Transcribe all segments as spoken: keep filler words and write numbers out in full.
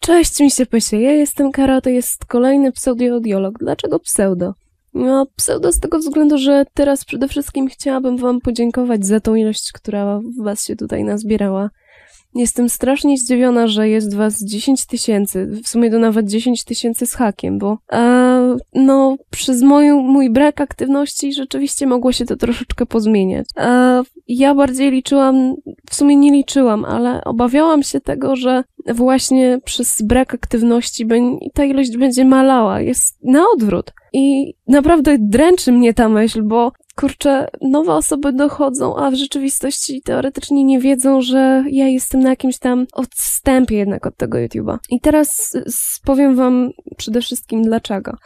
Cześć mi się pysie, ja jestem Kara, to jest kolejny pseudo-audiolog. Dlaczego pseudo? No, pseudo z tego względu, że teraz przede wszystkim chciałabym wam podziękować za tą ilość, która w was się tutaj nazbierała. Jestem strasznie zdziwiona, że jest was dziesięć tysięcy, w sumie to nawet dziesięć tysięcy z hakiem, bo a, no, przez moją, mój brak aktywności rzeczywiście mogło się to troszeczkę pozmieniać. A, ja bardziej liczyłam, w sumie nie liczyłam, ale obawiałam się tego, że właśnie przez brak aktywności ta ilość będzie malała. Jest na odwrót. I naprawdę dręczy mnie ta myśl, bo kurczę, nowe osoby dochodzą, a w rzeczywistości teoretycznie nie wiedzą, że ja jestem na jakimś tam odstępie jednak od tego YouTube'a. I teraz powiem wam przede wszystkim dlaczego.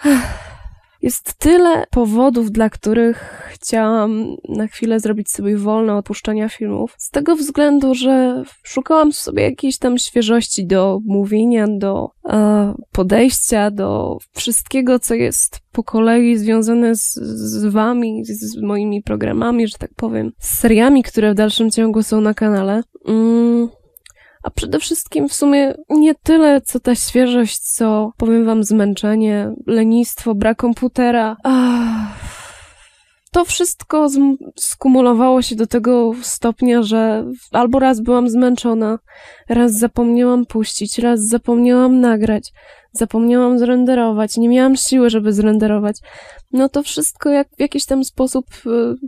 Jest tyle powodów, dla których chciałam na chwilę zrobić sobie wolne od puszczania filmów. Z tego względu, że szukałam sobie jakiejś tam świeżości do mówienia, do e, podejścia, do wszystkiego, co jest po kolei związane z, z wami, z moimi programami, że tak powiem, z seriami, które w dalszym ciągu są na kanale. Mm. A przede wszystkim w sumie nie tyle, co ta świeżość, co, powiem wam, zmęczenie, lenistwo, brak komputera. Ach. To wszystko skumulowało się do tego stopnia, że albo raz byłam zmęczona, raz zapomniałam puścić, raz zapomniałam nagrać, zapomniałam zrenderować, nie miałam siły, żeby zrenderować. No to wszystko jak w jakiś tam sposób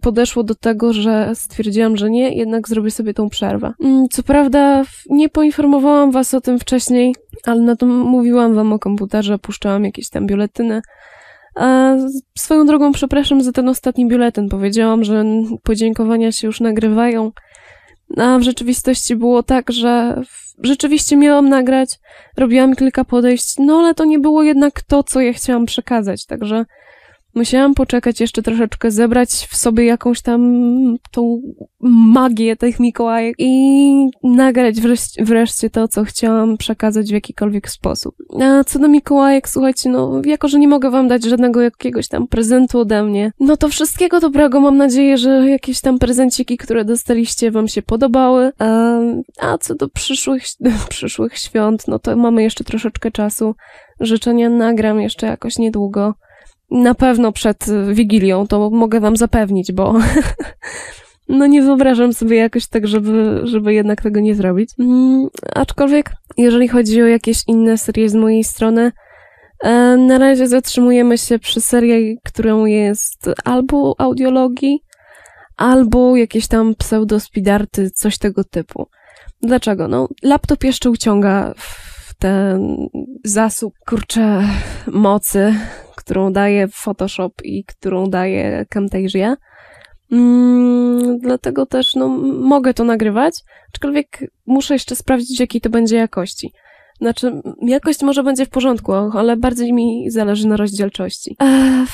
podeszło do tego, że stwierdziłam, że nie, jednak zrobię sobie tą przerwę. Co prawda nie poinformowałam was o tym wcześniej, ale na to mówiłam wam o komputerze, puszczałam jakieś tam biuletyny. A swoją drogą przepraszam za ten ostatni biuletyn. Powiedziałam, że podziękowania się już nagrywają, a w rzeczywistości było tak, że rzeczywiście miałam nagrać, robiłam kilka podejść, no ale to nie było jednak to, co ja chciałam przekazać, także musiałam poczekać jeszcze troszeczkę, zebrać w sobie jakąś tam tą magię tych Mikołajek i nagrać wreszcie, wreszcie to, co chciałam przekazać w jakikolwiek sposób. A co do Mikołajek, słuchajcie, no jako, że nie mogę wam dać żadnego jakiegoś tam prezentu ode mnie, no to wszystkiego dobrego, mam nadzieję, że jakieś tam prezenciki, które dostaliście, wam się podobały. A, a co do przyszłych, przyszłych świąt, no to mamy jeszcze troszeczkę czasu. Życzenia nagram jeszcze jakoś niedługo. Na pewno przed Wigilią, to mogę wam zapewnić, bo no nie wyobrażam sobie jakoś tak, żeby, żeby jednak tego nie zrobić. Mm, aczkolwiek, jeżeli chodzi o jakieś inne serie z mojej strony, e, na razie zatrzymujemy się przy serii, którą jest albo audiologii, albo jakieś tam pseudo-speedarty, coś tego typu. Dlaczego? No, laptop jeszcze uciąga ten zasób, kurczę, mocy, którą daje Photoshop i którą daje Camtasia. Mm, dlatego też no, mogę to nagrywać, aczkolwiek muszę jeszcze sprawdzić, jakiej to będzie jakości. Znaczy, jakość może będzie w porządku, ale bardziej mi zależy na rozdzielczości. Eee,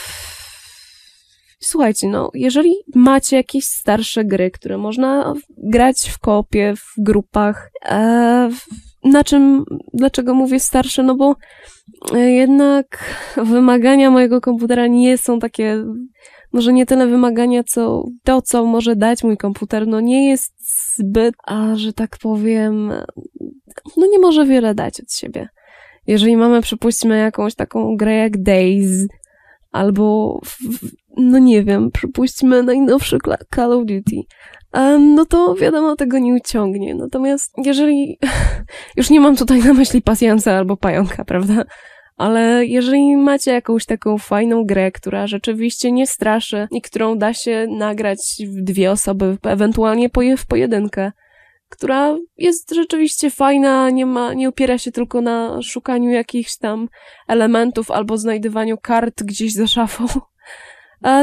słuchajcie, no, jeżeli macie jakieś starsze gry, które można grać w kopie, w grupach, eee, na czym, dlaczego mówię starsze? No bo jednak wymagania mojego komputera nie są takie, może nie tyle wymagania, co to, co może dać mój komputer, no nie jest zbyt, a że tak powiem, no nie może wiele dać od siebie. Jeżeli mamy, przypuśćmy, jakąś taką grę jak Days, albo, w, no nie wiem, przypuśćmy najnowszy Call of Duty, no to wiadomo, tego nie uciągnie. Natomiast jeżeli... Już nie mam tutaj na myśli pasjansa albo pająka, prawda? Ale jeżeli macie jakąś taką fajną grę, która rzeczywiście nie straszy i którą da się nagrać w dwie osoby, ewentualnie w pojedynkę, która jest rzeczywiście fajna, nie ma, nie opiera się tylko na szukaniu jakichś tam elementów albo znajdywaniu kart gdzieś za szafą,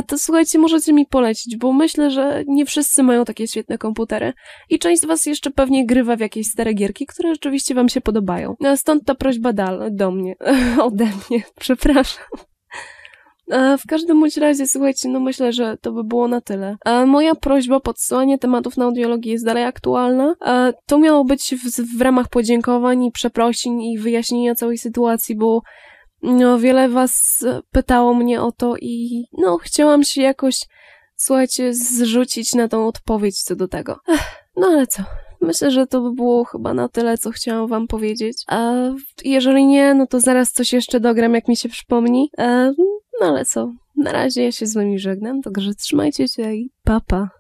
to słuchajcie, możecie mi polecić, bo myślę, że nie wszyscy mają takie świetne komputery i część z was jeszcze pewnie grywa w jakieś stare gierki, które rzeczywiście wam się podobają. Stąd ta prośba dal do mnie, ode mnie, przepraszam. W każdym bądź razie, słuchajcie, no myślę, że to by było na tyle. Moja prośba o podsyłanie tematów na audiologii jest dalej aktualna. To miało być w, w ramach podziękowań i przeprosin i wyjaśnienia całej sytuacji, bo no, wiele was pytało mnie o to i no chciałam się jakoś, słuchajcie, zrzucić na tą odpowiedź co do tego. Ech, no ale co? Myślę, że to by było chyba na tyle, co chciałam wam powiedzieć. A jeżeli nie, no to zaraz coś jeszcze dogram, jak mi się przypomni. A, no ale co? Na razie ja się z wami żegnam, także trzymajcie się i pa pa.